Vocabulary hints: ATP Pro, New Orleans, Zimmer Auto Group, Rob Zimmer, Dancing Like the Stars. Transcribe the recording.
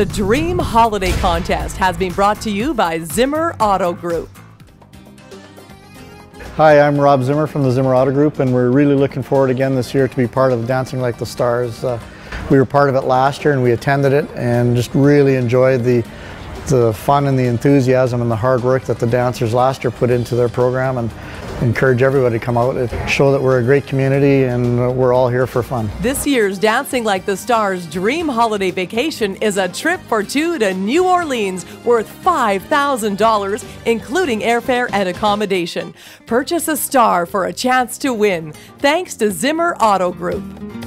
The Dream Holiday Contest has been brought to you by Zimmer Auto Group. Hi, I'm Rob Zimmer from the Zimmer Auto Group, and we're really looking forward again this year to be part of Dancing Like the Stars. We were part of it last year and we attended it and just really enjoyed the fun and the enthusiasm and the hard work that the dancers last year put into their program, and encourage everybody to come out and show that we're a great community and we're all here for fun. This year's Dancing Like the Stars Dream Holiday Vacation is a trip for two to New Orleans worth $5,000, including airfare and accommodation. Purchase a star for a chance to win, thanks to Zimmer Auto Group.